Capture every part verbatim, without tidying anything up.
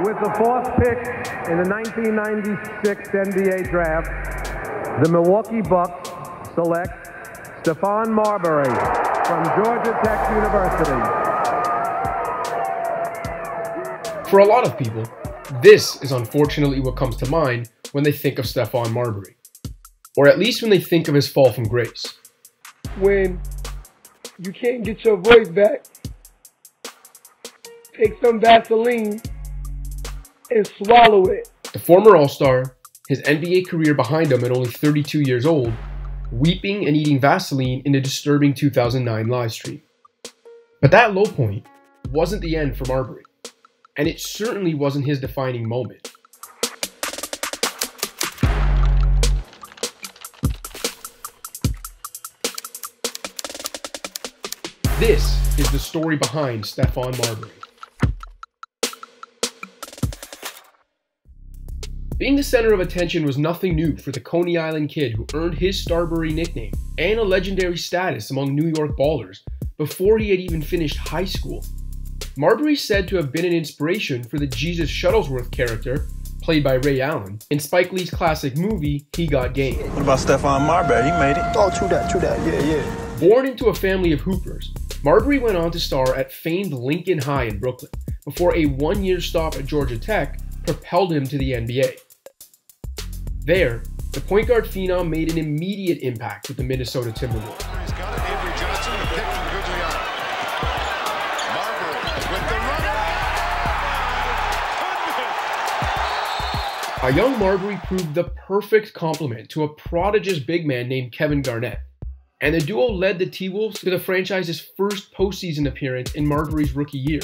with the fourth pick in the nineteen ninety-six N B A draft, the Milwaukee Bucks select Stephon Marbury from Georgia Tech University. For a lot of people, this is unfortunately what comes to mind when they think of Stephon Marbury, or at least when they think of his fall from grace. When you can't get your voice back, take some Vaseline and swallow it. The former All-Star, his N B A career behind him at only thirty-two years old, weeping and eating Vaseline in a disturbing two thousand nine livestream. But that low point wasn't the end for Marbury, and it certainly wasn't his defining moment. This is the story behind Stephon Marbury. Being the center of attention was nothing new for the Coney Island kid who earned his Starbury nickname and a legendary status among New York ballers before he had even finished high school. Marbury is said to have been an inspiration for the Jesus Shuttlesworth character, played by Ray Allen, in Spike Lee's classic movie, He Got Game. What about Stephon Marbury? He made it. Oh, true that, true that, yeah, yeah. Born into a family of hoopers, Marbury went on to star at famed Lincoln High in Brooklyn before a one-year stop at Georgia Tech propelled him to the N B A. There, the point guard phenom made an immediate impact with the Minnesota Timberwolves. He's got it, Avery Johnson, the pick from Gugliano. Marbury with the run. Oh, a young Marbury proved the perfect complement to a prodigious big man named Kevin Garnett, and the duo led the T-Wolves to the franchise's first postseason appearance in Marbury's rookie year,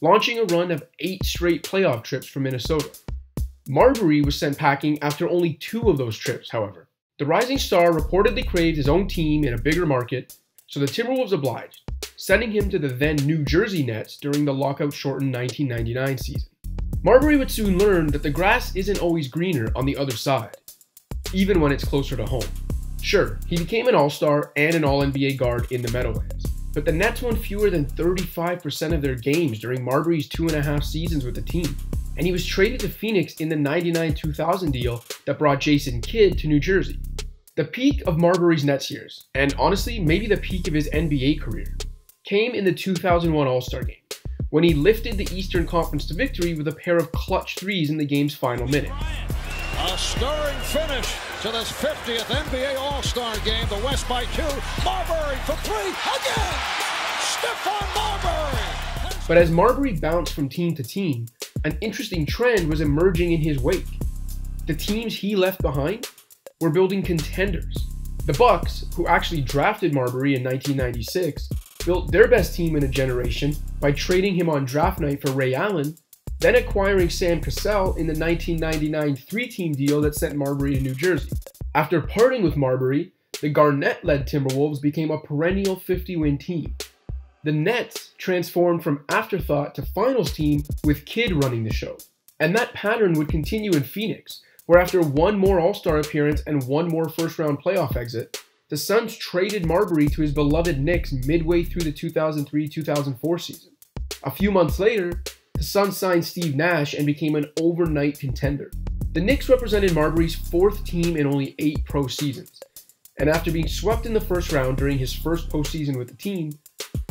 launching a run of eight straight playoff trips for Minnesota. Marbury was sent packing after only two of those trips, however. The rising star reportedly craved his own team in a bigger market, so the Timberwolves obliged, sending him to the then New Jersey Nets during the lockout-shortened nineteen ninety-nine season. Marbury would soon learn that the grass isn't always greener on the other side, even when it's closer to home. Sure, he became an All-Star and an All-N B A guard in the Meadowlands, but the Nets won fewer than thirty-five percent of their games during Marbury's two and a half seasons with the team, and he was traded to Phoenix in the ninety-nine two thousand deal that brought Jason Kidd to New Jersey. The peak of Marbury's Nets years, and honestly maybe the peak of his N B A career, came in the two thousand one All-Star Game, when he lifted the Eastern Conference to victory with a pair of clutch threes in the game's final minute. A stirring finish to this fiftieth N B A All-Star Game, the West by two, Marbury for three, again! Stephon Marbury! But as Marbury bounced from team to team, an interesting trend was emerging in his wake. The teams he left behind were building contenders. The Bucks, who actually drafted Marbury in nineteen ninety-six, built their best team in a generation by trading him on draft night for Ray Allen, then acquiring Sam Cassell in the nineteen ninety-nine three-team deal that sent Marbury to New Jersey. After parting with Marbury, the Garnett-led Timberwolves became a perennial fifty-win team. The Nets transformed from afterthought to finals team with Kidd running the show. And that pattern would continue in Phoenix, where after one more All-Star appearance and one more first-round playoff exit, the Suns traded Marbury to his beloved Knicks midway through the two thousand three two thousand four season. A few months later, the Suns signed Steve Nash and became an overnight contender. The Knicks represented Marbury's fourth team in only eight pro seasons, and after being swept in the first round during his first postseason with the team,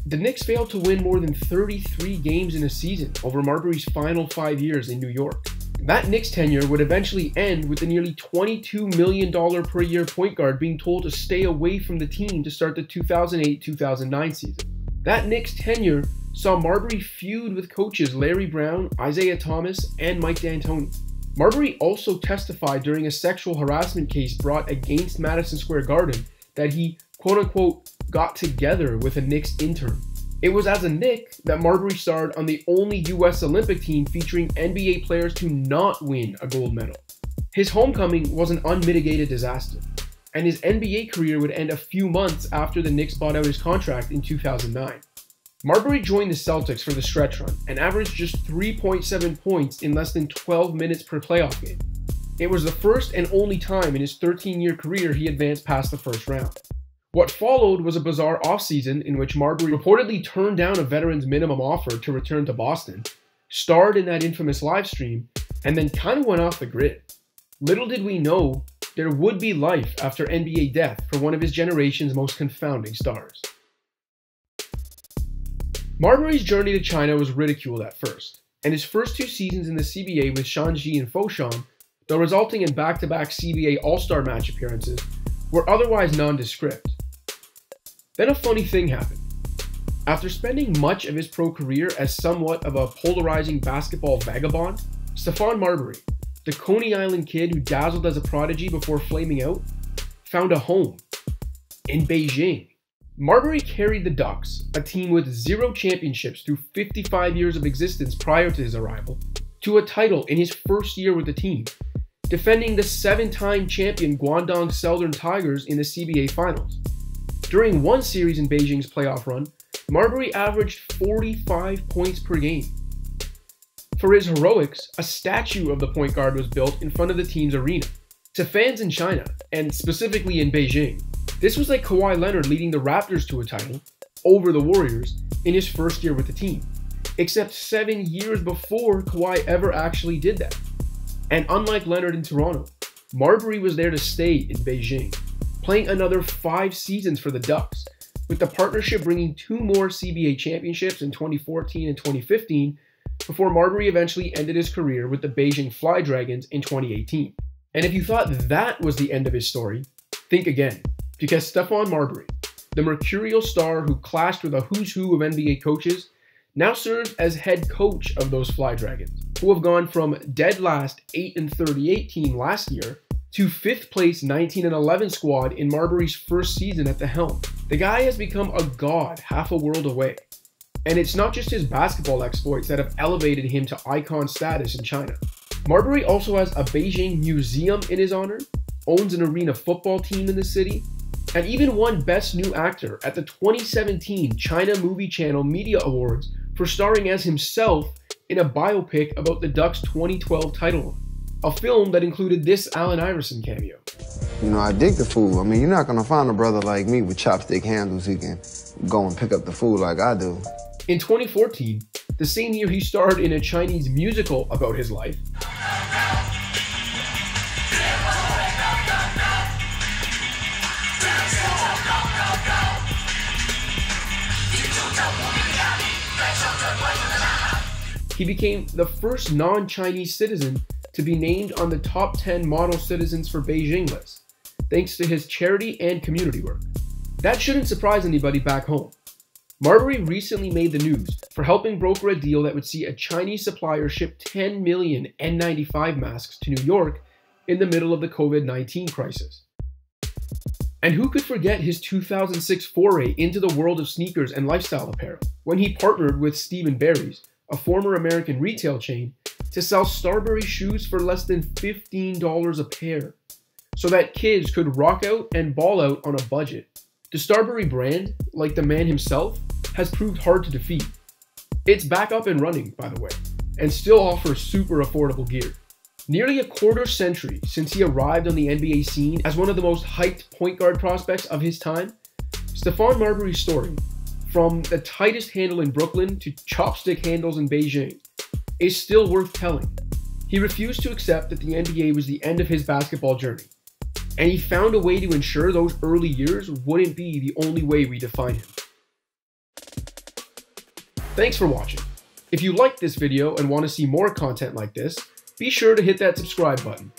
the Knicks failed to win more than thirty-three games in a season over Marbury's final five years in New York. That Knicks tenure would eventually end with the nearly twenty-two million dollars per year point guard being told to stay away from the team to start the two thousand eight two thousand nine season. That Knicks tenure saw Marbury feud with coaches Larry Brown, Isaiah Thomas, and Mike D'Antoni. Marbury also testified during a sexual harassment case brought against Madison Square Garden that he, quote-unquote, got together with a Knicks intern. It was as a Knick that Marbury starred on the only U S Olympic team featuring N B A players to not win a gold medal. His homecoming was an unmitigated disaster, and his N B A career would end a few months after the Knicks bought out his contract in two thousand nine. Marbury joined the Celtics for the stretch run and averaged just three point seven points in less than twelve minutes per playoff game. It was the first and only time in his thirteen-year career he advanced past the first round. What followed was a bizarre offseason in which Marbury reportedly turned down a veteran's minimum offer to return to Boston, starred in that infamous live stream, and then kind of went off the grid. Little did we know there would be life after N B A death for one of his generation's most confounding stars. Marbury's journey to China was ridiculed at first, and his first two seasons in the C B A with Shanxi and Foshan, though resulting in back-to-back C B A All-Star match appearances, were otherwise nondescript. Then a funny thing happened. After spending much of his pro career as somewhat of a polarizing basketball vagabond, Stephon Marbury, the Coney Island kid who dazzled as a prodigy before flaming out, found a home in Beijing. Marbury carried the Ducks, a team with zero championships through fifty-five years of existence prior to his arrival, to a title in his first year with the team, defending the seven-time champion Guangdong Southern Tigers in the C B A Finals. During one series in Beijing's playoff run, Marbury averaged forty-five points per game. For his heroics, a statue of the point guard was built in front of the team's arena. To fans in China, and specifically in Beijing, this was like Kawhi Leonard leading the Raptors to a title, over the Warriors, in his first year with the team, except seven years before Kawhi ever actually did that. And unlike Leonard in Toronto, Marbury was there to stay in Beijing, playing another five seasons for the Ducks, with the partnership bringing two more C B A championships in twenty fourteen and twenty fifteen, before Marbury eventually ended his career with the Beijing Fly Dragons in twenty eighteen. And if you thought that was the end of his story, think again, because Stephon Marbury, the mercurial star who clashed with a who's who of N B A coaches, now serves as head coach of those Fly Dragons, who have gone from dead last eight and thirty-eight team last year to fifth place nineteen and eleven squad in Marbury's first season at the helm. The guy has become a god half a world away. And it's not just his basketball exploits that have elevated him to icon status in China. Marbury also has a Beijing museum in his honor, owns an arena football team in the city, and even won Best New Actor at the twenty seventeen China Movie Channel Media Awards for starring as himself in a biopic about the Ducks' twenty twelve title, a film that included this Allen Iverson cameo. You know, I dig the food. I mean, you're not gonna find a brother like me with chopstick handles who can go and pick up the food like I do. In twenty fourteen, the same year he starred in a Chinese musical about his life, he became the first non-Chinese citizen to be named on the top ten model citizens for Beijing list, thanks to his charity and community work. That shouldn't surprise anybody back home. Marbury recently made the news for helping broker a deal that would see a Chinese supplier ship ten million N ninety-five masks to New York in the middle of the COVID nineteen crisis. And who could forget his two thousand six foray into the world of sneakers and lifestyle apparel, when he partnered with Steve Nash, a former American retail chain, to sell Starbury shoes for less than fifteen dollars a pair, so that kids could rock out and ball out on a budget. The Starbury brand, like the man himself, has proved hard to defeat. It's back up and running, by the way, and still offers super affordable gear. Nearly a quarter century since he arrived on the N B A scene as one of the most hyped point guard prospects of his time, Stephon Marbury's story, from the tightest handle in Brooklyn to chopstick handles in Beijing, is still worth telling. He refused to accept that the N B A was the end of his basketball journey, and he found a way to ensure those early years wouldn't be the only way we define him. Thanks for watching. If you liked this video and want to see more content like this, be sure to hit that subscribe button.